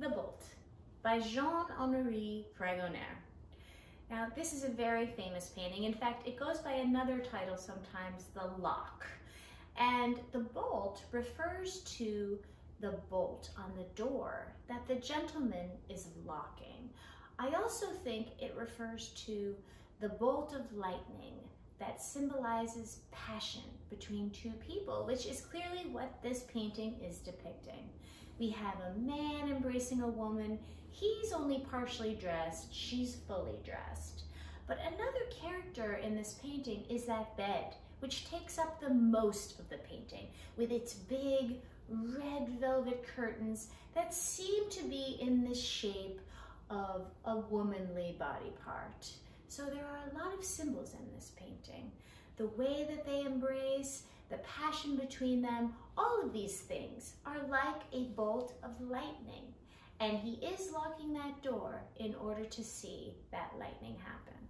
The Bolt by Jean-Honoré Fragonard. Now, this is a very famous painting. In fact, it goes by another title sometimes, The Lock. And the bolt refers to the bolt on the door that the gentleman is locking. I also think it refers to the bolt of lightning that symbolizes passion between two people, which is clearly what this painting is depicting. We have a man embracing a woman. He's only partially dressed, she's fully dressed. But another character in this painting is that bed, which takes up the most of the painting with its big red velvet curtains that seem to be in the shape of a womanly body part. So there are a lot of symbols in this painting. The way that they embrace, the passion between them, all of these things are like a bolt of lightning. And he is locking that door in order to see that lightning happen.